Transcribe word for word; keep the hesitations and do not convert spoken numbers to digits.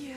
Yeah?